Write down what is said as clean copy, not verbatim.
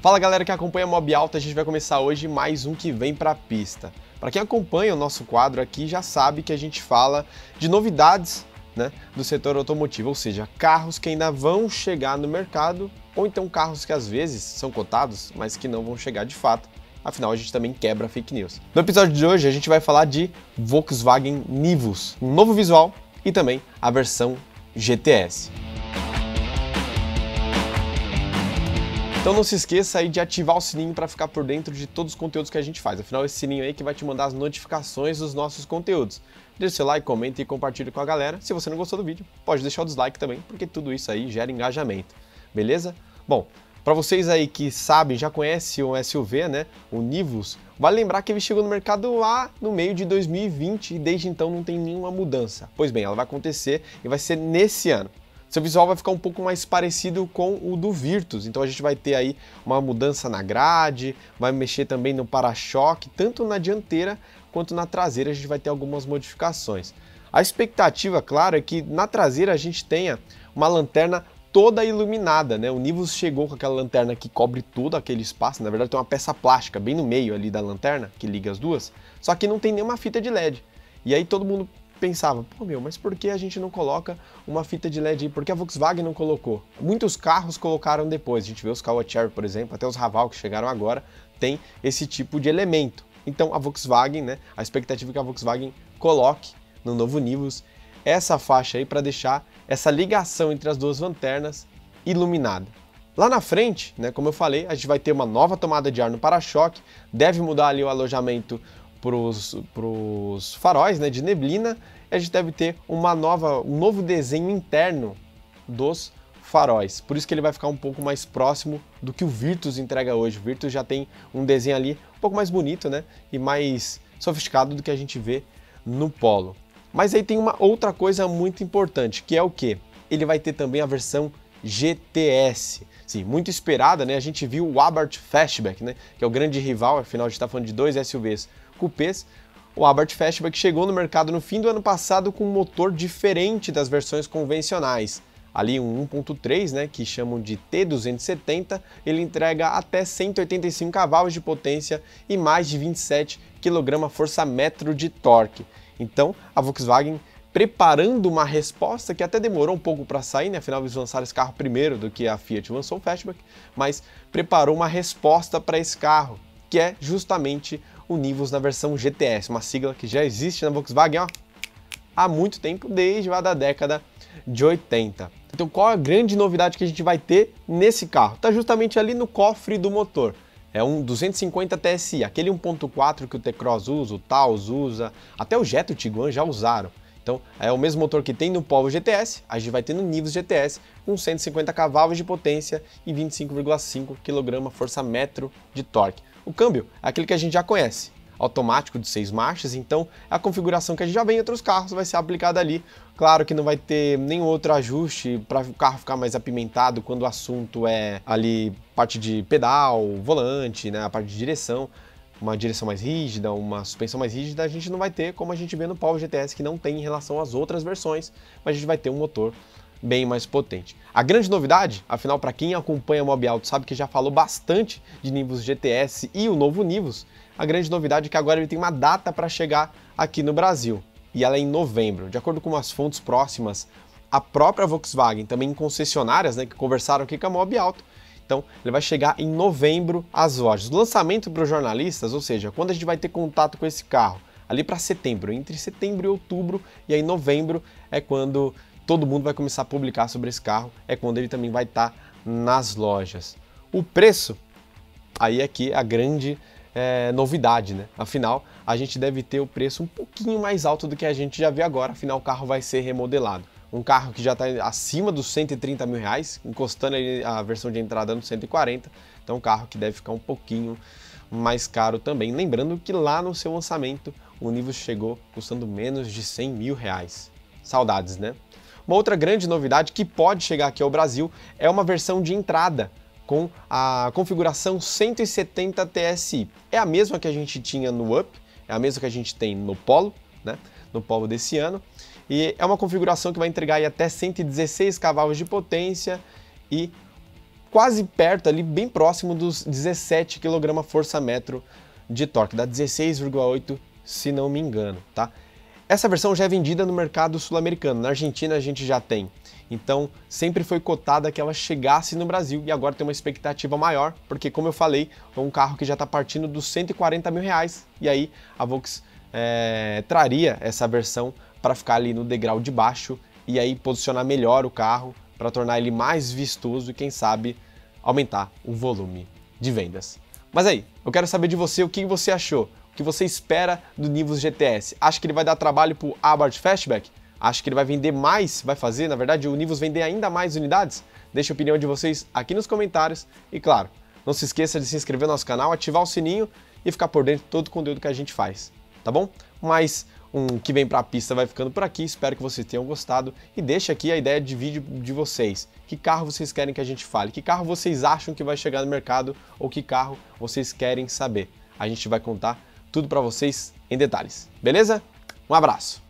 Fala galera que acompanha a Mobiauto, a gente vai começar hoje mais um Que Vem Pra Pista. Para quem acompanha o nosso quadro aqui já sabe que a gente fala de novidades, né, do setor automotivo, ou seja, carros que ainda vão chegar no mercado ou então carros que às vezes são cotados, mas que não vão chegar de fato. Afinal, a gente também quebra fake news. No episódio de hoje, a gente vai falar de Volkswagen Nivus, um novo visual e também a versão GTS. Então não se esqueça aí de ativar o sininho para ficar por dentro de todos os conteúdos que a gente faz. Afinal, esse sininho aí que vai te mandar as notificações dos nossos conteúdos. Deixa o seu like, comenta e compartilha com a galera. Se você não gostou do vídeo, pode deixar o dislike também, porque tudo isso aí gera engajamento. Beleza? Bom, para vocês aí que sabem, já conhecem o SUV, né, o Nivus, vale lembrar que ele chegou no mercado lá no meio de 2020 e desde então não tem nenhuma mudança. Pois bem, ela vai acontecer e vai ser nesse ano. Seu visual vai ficar um pouco mais parecido com o do Virtus, então a gente vai ter aí uma mudança na grade, vai mexer também no para-choque, tanto na dianteira quanto na traseira a gente vai ter algumas modificações. A expectativa, claro, é que na traseira a gente tenha uma lanterna toda iluminada, né? O Nivus chegou com aquela lanterna que cobre todo aquele espaço, na verdade tem uma peça plástica bem no meio ali da lanterna, que liga as duas, só que não tem nenhuma fita de LED. E aí todo mundo pensava, pô meu, mas por que a gente não coloca uma fita de LED aí? Por que a Volkswagen não colocou? Muitos carros colocaram depois, a gente vê os Caoa Chery, por exemplo, até os Haval que chegaram agora, tem esse tipo de elemento. Então a Volkswagen, né? A expectativa é que a Volkswagen coloque no novo Nivus essa faixa aí para deixar essa ligação entre as duas lanternas iluminada. Lá na frente, né, como eu falei, a gente vai ter uma nova tomada de ar no para-choque, deve mudar ali o alojamento para os faróis, né, de neblina, e a gente deve ter um novo desenho interno dos faróis. Por isso que ele vai ficar um pouco mais próximo do que o Virtus entrega hoje. O Virtus já tem um desenho ali um pouco mais bonito, né, e mais sofisticado do que a gente vê no Polo. Mas aí tem uma outra coisa muito importante, que é o quê? Ele vai ter também a versão GTS. Sim, muito esperada, né? A gente viu o Abarth Fastback, né? Que é o grande rival, afinal a gente está falando de dois SUVs cupês. O Abarth Fastback chegou no mercado no fim do ano passado com um motor diferente das versões convencionais. Ali um 1.3, né, que chamam de T270, ele entrega até 185 cavalos de potência e mais de 27 kgfm de torque. Então, a Volkswagen preparando uma resposta que até demorou um pouco para sair, né? Afinal, eles lançaram esse carro primeiro do que a Fiat lançou o Fastback, mas preparou uma resposta para esse carro, que é justamente o Nivus na versão GTS, uma sigla que já existe na Volkswagen, ó, há muito tempo, desde lá da década de 80. Então, qual a grande novidade que a gente vai ter nesse carro? Está justamente ali no cofre do motor. É um 250 TSI, aquele 1.4 que o T-Cross usa, o Taos usa, até o Jetta e o Tiguan já usaram. Então é o mesmo motor que tem no Polo GTS, a gente vai ter no Nivus GTS com 150 cavalos de potência e 25,5 kgfm de torque. O câmbio é aquele que a gente já conhece, automático de 6 marchas, então a configuração que a gente já vê em outros carros vai ser aplicada ali. Claro que não vai ter nenhum outro ajuste para o carro ficar mais apimentado quando o assunto é ali parte de pedal, volante, né, a parte de direção, uma direção mais rígida, uma suspensão mais rígida, a gente não vai ter como a gente vê no Polo GTS, que não tem em relação às outras versões, mas a gente vai ter um motor bem mais potente. A grande novidade, afinal, para quem acompanha a Mobiauto sabe que já falou bastante de Nivus GTS e o novo Nivus, a grande novidade é que agora ele tem uma data para chegar aqui no Brasil, e ela é em novembro. De acordo com umas fontes próximas, a própria Volkswagen, também em concessionárias, né, que conversaram aqui com a Mobiauto, então ele vai chegar em novembro às lojas. O lançamento para os jornalistas, ou seja, quando a gente vai ter contato com esse carro, ali para setembro, entre setembro e outubro, e aí novembro é quando todo mundo vai começar a publicar sobre esse carro, é quando ele também vai estar nas lojas. O preço, aí é que a grande novidade, né? Afinal, a gente deve ter o preço um pouquinho mais alto do que a gente já vê agora, afinal o carro vai ser remodelado. Um carro que já está acima dos 130 mil reais, encostando a versão de entrada no 140, então um carro que deve ficar um pouquinho mais caro também. Lembrando que lá no seu lançamento, o Nivus chegou custando menos de 100 mil reais. Saudades, né? Uma outra grande novidade que pode chegar aqui ao Brasil é uma versão de entrada com a configuração 170 TSI. É a mesma que a gente tinha no Up, é a mesma que a gente tem no Polo, né? No Polo desse ano. E é uma configuração que vai entregar aí até 116 cavalos de potência e quase perto ali, bem próximo dos 17 kgfm de torque, dá 16,8 se não me engano, tá? Essa versão já é vendida no mercado sul-americano, na Argentina a gente já tem, então sempre foi cotada que ela chegasse no Brasil e agora tem uma expectativa maior, porque como eu falei, é um carro que já está partindo dos 140 mil reais e aí a Volks traria essa versão para ficar ali no degrau de baixo e aí posicionar melhor o carro para tornar ele mais vistoso e quem sabe aumentar o volume de vendas. Mas aí, eu quero saber de você o que você achou, o que você espera do Nivus GTS. Acha que ele vai dar trabalho para o Abarth Fastback? Acha que ele vai vender mais, vai fazer, na verdade, o Nivus vender ainda mais unidades? Deixa a opinião de vocês aqui nos comentários e claro, não se esqueça de se inscrever no nosso canal, ativar o sininho e ficar por dentro de todo o conteúdo que a gente faz, tá bom? Mas um que vem pra pista vai ficando por aqui, espero que vocês tenham gostado e deixa aqui a ideia de vídeo de vocês. Que carro vocês querem que a gente fale? Que carro vocês acham que vai chegar no mercado? Ou que carro vocês querem saber? A gente vai contar tudo pra vocês em detalhes, beleza? Um abraço!